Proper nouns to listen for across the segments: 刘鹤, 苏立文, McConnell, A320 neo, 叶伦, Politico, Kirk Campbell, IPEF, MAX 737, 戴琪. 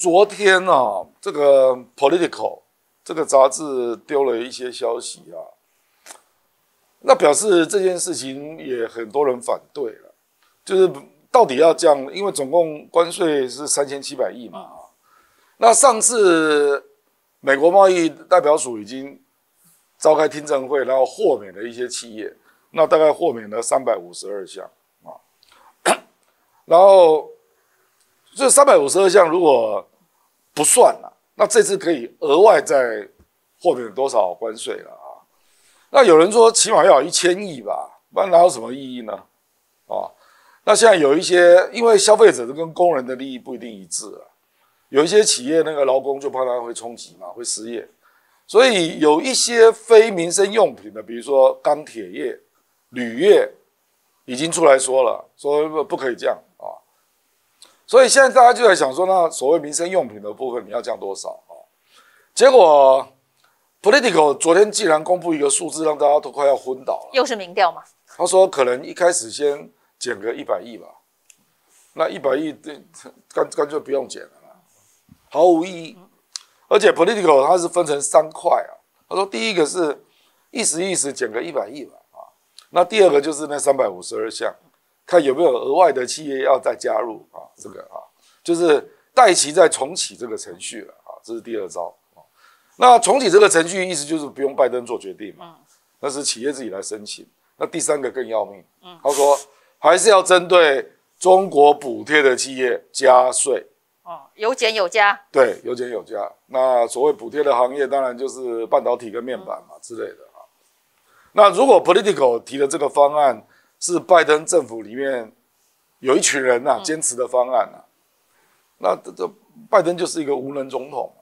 昨天啊，这个 Politico 这个杂志丢了一些消息啊，那表示这件事情也很多人反对了，就是到底要这样，因为总共关税是3700亿嘛啊，那上次美国贸易代表署已经召开听证会，然后豁免了一些企业，那大概豁免了352项啊，然后这352项如果不算了，那这次可以额外再豁免多少关税了啊？那有人说起码要有1000亿吧，不然哪有什么意义呢？啊，那现在有一些，因为消费者跟工人的利益不一定一致啊，有一些企业那个劳工就怕他会冲击嘛，会失业，所以有一些非民生用品的，比如说钢铁业、铝业，已经出来说了，说不可以这样啊。所以现在大家就在想说，那所谓民生用品的部分，你要降多少啊？结果 ，Politico 昨天竟然公布一个数字，让大家都快要昏倒了。又是民调嘛？他说可能一开始先减个100亿吧，那100亿干脆不用减了啦，毫无意义。而且 Politico 它是分成3块啊，他说第一个是意思减个100亿吧啊，那第二个就是那352项，看有没有额外的企业要再加入啊，这个啊就是待其再重启这个程序了啊，这是第二招啊。那重启这个程序意思就是不用拜登做决定嘛，那是企业自己来申请。那第三个更要命，他说还是要针对中国补贴的企业加税。哦，有减有加，对，有减有加。那所谓补贴的行业，当然就是半导体跟面板嘛之类的啊。那如果 Politico 提的这个方案是拜登政府里面有一群人呐坚持的方案呐、啊，那这拜登就是一个无能总统、啊。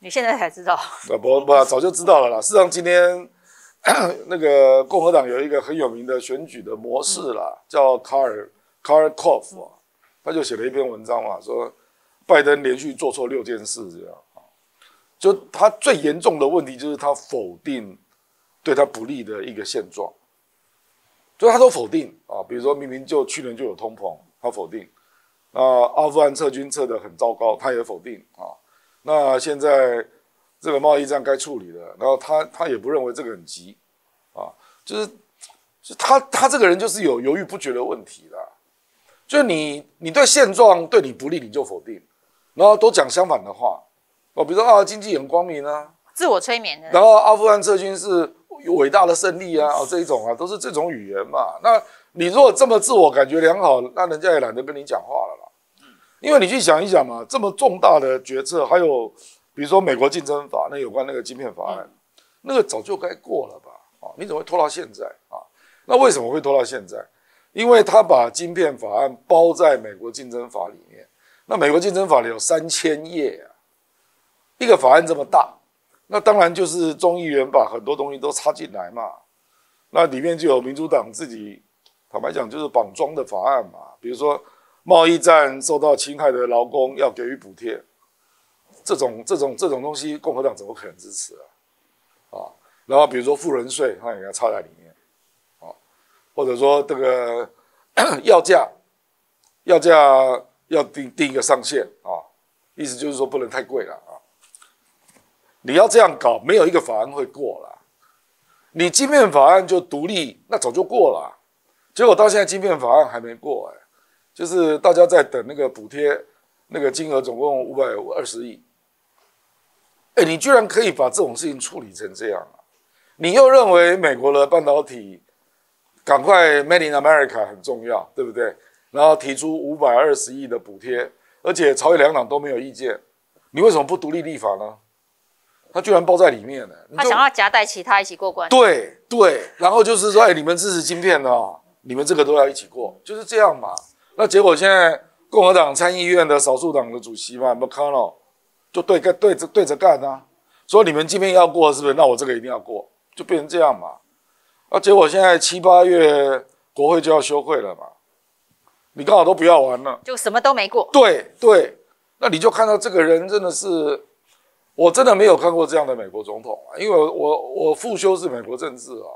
你现在才知道？不，早就知道了啦。事实上，今天那个共和党有一个很有名的选举的模式啦，叫卡尔科夫、啊，他就写了一篇文章嘛，说拜登连续做错6件事，这样啊，就他最严重的问题就是他否定对他不利的一个现状，就他都否定啊，比如说明明就去年就有通膨，他否定；那阿富汗撤军撤得很糟糕，他也否定啊。那现在这个贸易战该处理的，然后他也不认为这个很急啊，就是他这个人就是有犹豫不决的问题啦，就你对现状对你不利你就否定。然后都讲相反的话，哦，比如说啊，经济很光明啊，自我催眠的。然后阿富汗撤军是伟大的胜利啊，哦，这一种啊，都是这种语言嘛。那你如果这么自我感觉良好，那人家也懒得跟你讲话了啦。因为你去想一想嘛，这么重大的决策，还有比如说美国竞争法，那有关那个晶片法案，那个早就该过了吧？啊，你怎么会拖到现在啊？那为什么会拖到现在？因为他把晶片法案包在美国竞争法里面。那美国竞争法里有3000页啊，一个法案这么大，那当然就是众议员把很多东西都插进来嘛。那里面就有民主党自己坦白讲就是绑桩的法案嘛，比如说贸易战受到侵害的劳工要给予补贴，这种东西共和党怎么可能支持啊？啊，然后比如说富人税，他也要插在里面，啊，或者说这个药价。要定一个上限啊，意思就是说不能太贵了啊。你要这样搞，没有一个法案会过了。你晶片法案就独立，那早就过了，结果到现在晶片法案还没过哎，就是大家在等那个补贴，那个金额总共520亿。哎，你居然可以把这种事情处理成这样啊！你又认为美国的半导体赶快 Made in America 很重要，对不对？然后提出520亿的补贴，而且朝野两党都没有意见，你为什么不独立立法呢？他居然包在里面了，他想要夹带其他一起过关。对，然后就是说，哎，你们支持晶片哦，你们这个都要一起过，就是这样嘛。那结果现在共和党参议院的少数党的主席嘛 ，McConnell 就对着干啊，说你们晶片要过是不是？那我这个一定要过，就变成这样嘛。啊，结果现在7、8月国会就要休会了嘛。你刚好都不要玩了，就什么都没过。对，那你就看到这个人真的是，我真的没有看过这样的美国总统啊！因为我复修是美国政治啊，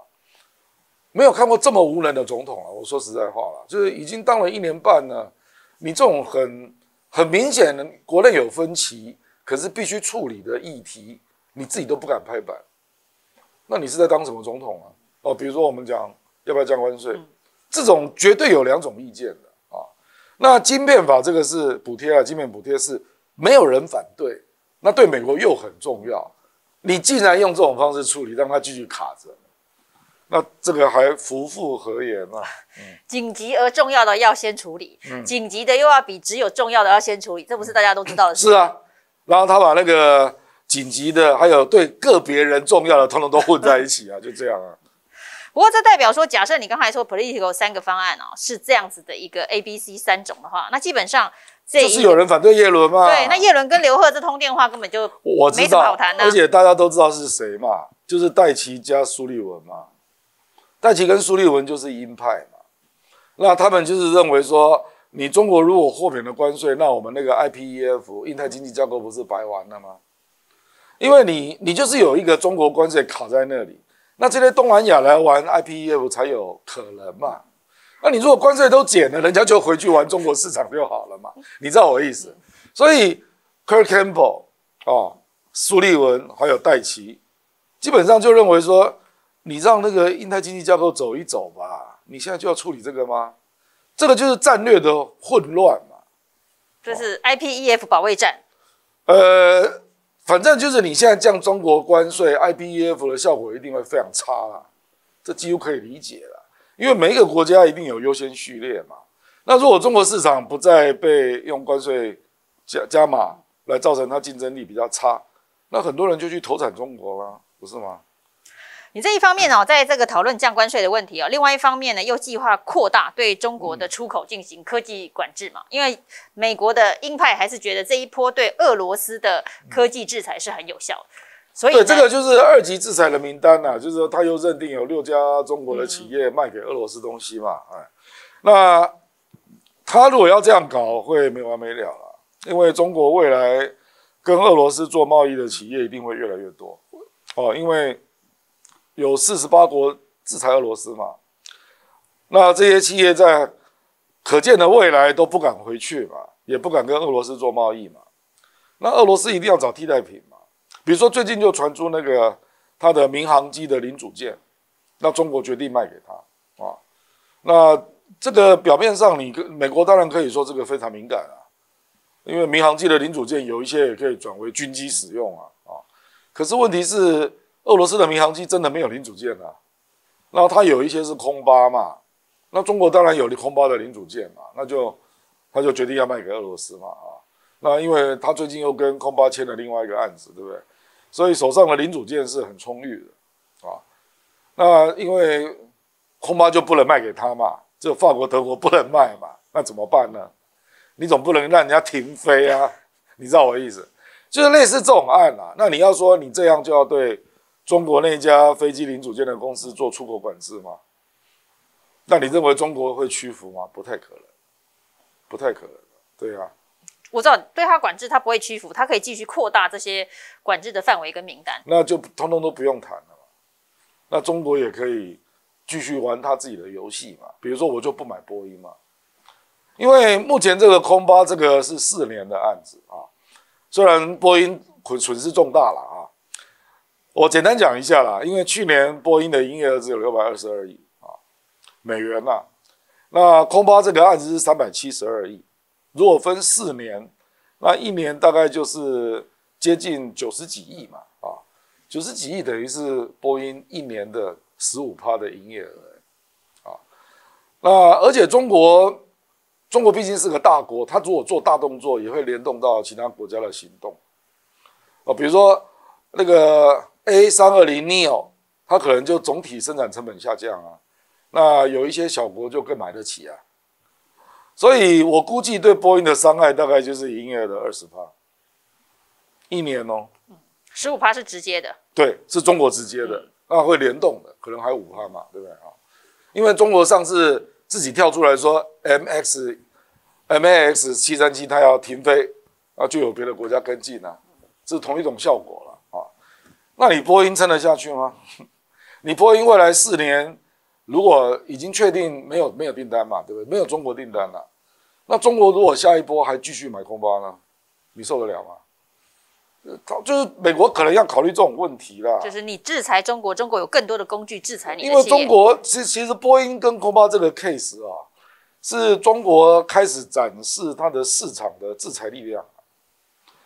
没有看过这么无能的总统啊！我说实在话啦，就是已经当了1年半了，你这种很很明显的国内有分歧，可是必须处理的议题，你自己都不敢拍板，那你是在当什么总统啊？哦，比如说我们讲要不要降关税，这种绝对有两种意见的啊。那晶片法这个是补贴啊，晶片补贴是没有人反对，那对美国又很重要。你既然用这种方式处理，让它继续卡着。 那这个还夫复何言啊？紧急而重要的要先处理，紧急的又要比只有重要的要先处理，这不是大家都知道的事。是啊，然后他把那个紧急的还有对个别人重要的，通通都混在一起啊，就这样啊。不过这代表说，假设你刚才说 Politico 三个方案哦，是这样子的一个 A、B、C 三种的话，那基本上就是有人反对叶伦嘛。对，那叶伦跟刘鹤这通电话根本就没什么好谈的，而且大家都知道是谁嘛，就是戴琪加苏立文嘛。 戴琪跟苏立文就是鹰派嘛，那他们就是认为说，你中国如果豁免了关税，那我们那个 IPEF 印太经济架构不是白玩了吗？因为你就是有一个中国关税卡在那里，那这些东南亚来玩 IPEF 才有可能嘛。那你如果关税都减了，人家就回去玩中国市场就好了嘛，你知道我的意思。所以 Kirk Campbell 哦，苏立文还有戴琪，基本上就认为说。 你让那个印太经济架构走一走吧，你现在就要处理这个吗？这个就是战略的混乱嘛，这是 IPEF 保卫战。反正就是你现在降中国关税 ，IPEF 的效果一定会非常差啦，这几乎可以理解了，因为每一个国家一定有优先序列嘛。那如果中国市场不再被用关税加码来造成它竞争力比较差，那很多人就去投产中国啦，不是吗？ 你这一方面哦，在这个讨论降关税的问题哦，另外一方面呢，又计划扩大对中国的出口进行科技管制嘛，因为美国的鹰派还是觉得这一波对俄罗斯的科技制裁是很有效的，所以对这个就是二级制裁的名单呐、啊，就是说他又认定有6家中国的企业卖给俄罗斯东西嘛，哎，那他如果要这样搞，会没完没了了，因为中国未来跟俄罗斯做贸易的企业一定会越来越多哦，因为。 有48国制裁俄罗斯嘛？那这些企业在可见的未来都不敢回去嘛，也不敢跟俄罗斯做贸易嘛。那俄罗斯一定要找替代品嘛，比如说最近就传出那个它的民航机的零组件，那中国决定卖给他啊。那这个表面上你跟美国当然可以说这个非常敏感啊，因为民航机的零组件有一些也可以转为军机使用啊啊。可是问题是。 俄罗斯的民航机真的没有零组件啊，然后它有一些是空巴嘛，那中国当然有空巴的零组件嘛，那就他就决定要卖给俄罗斯嘛啊，那因为他最近又跟空巴签了另外一个案子，对不对？所以手上的零组件是很充裕的啊，那因为空巴就不能卖给他嘛，只有法国、德国不能卖嘛，那怎么办呢？你总不能让人家停飞啊，你知道我的意思，就是类似这种案啊，那你要说你这样就要对。 中国那家飞机零组件的公司做出口管制吗？那你认为中国会屈服吗？不太可能，不太可能。对啊，我知道对他管制，他不会屈服，他可以继续扩大这些管制的范围跟名单。那就通通都不用谈了嘛。那中国也可以继续玩他自己的游戏嘛。比如说，我就不买波音嘛，因为目前这个空巴这个是4年的案子啊，虽然波音损失重大了啊。 我简单讲一下啦，因为去年波音的营业额只有622亿啊美元啦、啊，那空巴这个案子是372亿，如果分4年，那一年大概就是接近90几亿嘛啊，90几亿等于是波音一年的15%的营业额啊，那而且中国毕竟是个大国，它如果做大动作，也会联动到其他国家的行动啊，比如说那个。 A320 neo 它可能就总体生产成本下降啊，那有一些小国就更买得起啊，所以我估计对波音的伤害大概就是营业额的20%，一年哦，15%是直接的，对，是中国直接的，那会联动的，可能还5%嘛，对不对啊？因为中国上次自己跳出来说 MAX 737它要停飞，啊，就有别的国家跟进啊，是同一种效果了。 那你波音撑得下去吗？你波音未来4年如果已经确定没有订单嘛，对不对？没有中国订单了，那中国如果下一波还继续买空巴呢，你受得了吗？就是美国可能要考虑这种问题啦。就是你制裁中国，中国有更多的工具制裁你的企业。因为中国其实波音跟空巴这个 case 啊，是中国开始展示它的市场的制裁力量。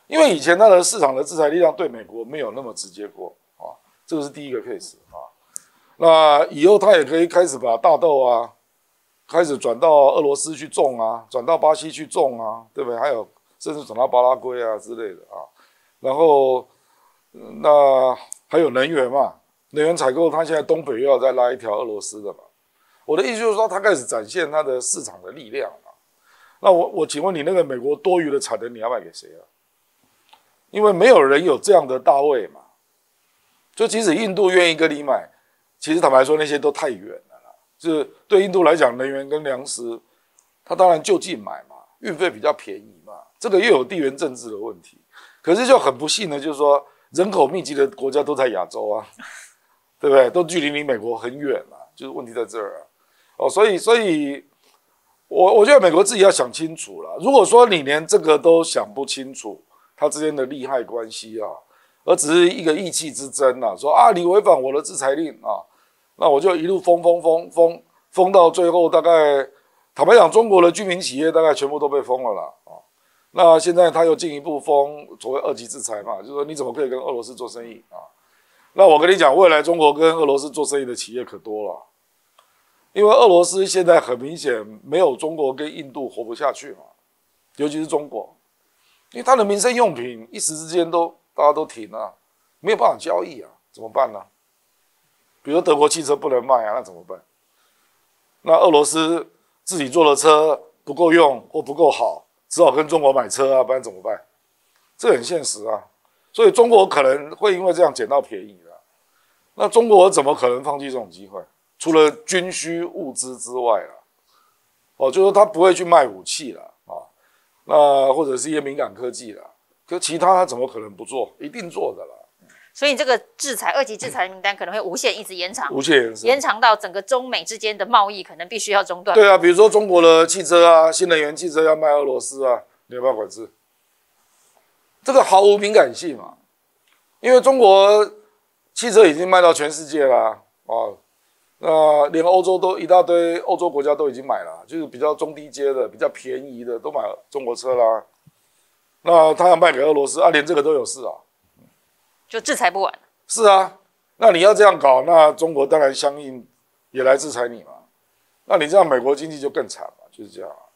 因为以前它的市场的制裁力量对美国没有那么直接过啊，这个是第一个 case 啊。那以后它也可以开始把大豆啊，开始转到俄罗斯去种啊，转到巴西去种啊，对不对？还有甚至转到巴拉圭啊之类的啊。然后，那还有能源嘛？能源采购，它现在东北又要再拉一条俄罗斯的嘛。我的意思就是说，它开始展现它的市场的力量嘛。那我请问你，那个美国多余的产能你要卖给谁啊？因为没有人有这样的大位嘛。就即使印度愿意跟你买，其实坦白说，那些都太远了啦。就是对印度来讲，能源跟粮食，它当然就近买嘛，运费比较便宜嘛。这个又有地缘政治的问题。可是就很不幸的，就是说人口密集的国家都在亚洲啊，对不对？都距离你美国很远啊，就是问题在这儿啊。哦，所以，我觉得美国自己要想清楚了。如果说你连这个都想不清楚，它之间的利害关系啊，而只是一个意气之争啊，说啊你违反我的制裁令啊，那我就一路封到最后，大概坦白讲，中国的居民企业大概全部都被封了啦啊。那现在他又进一步封所谓二级制裁嘛，就是说你怎么可以跟俄罗斯做生意啊？那我跟你讲，未来中国跟俄罗斯做生意的企业可多了，因为俄罗斯现在很明显没有中国跟印度活不下去嘛，尤其是中国，因为它的民生用品一时之间都大家都停了、啊，没有办法交易啊，怎么办呢、啊？比如说德国汽车不能卖啊，那怎么办？那俄罗斯自己做的车不够用或不够好。只好跟中国买车啊，不然怎么办？这很现实啊，所以中国可能会因为这样捡到便宜了。那中国怎么可能放弃这种机会？除了军需物资之外啦，哦，就是他不会去卖武器啦，啊，那或者是一些敏感科技啦，可其他他怎么可能不做？一定做的啦。所以这个制裁二级制裁名单可能会无限一直延长，无限延长到整个中美之间的贸易可能必须要中断。对啊，比如说中国的汽车啊，新能源汽车要卖俄罗斯啊，你要不要管制？这个毫无敏感性嘛，因为中国汽车已经卖到全世界啦，啊，那、连欧洲都一大堆欧洲国家都已经买了，就是比较中低阶的、比较便宜的都买中国车啦。那他要卖给俄罗斯啊，连这个都有事啊。就制裁不完。是啊，那你要这样搞，那中国当然相应也来制裁你嘛。那你这样，美国经济就更惨了，就是这样、啊。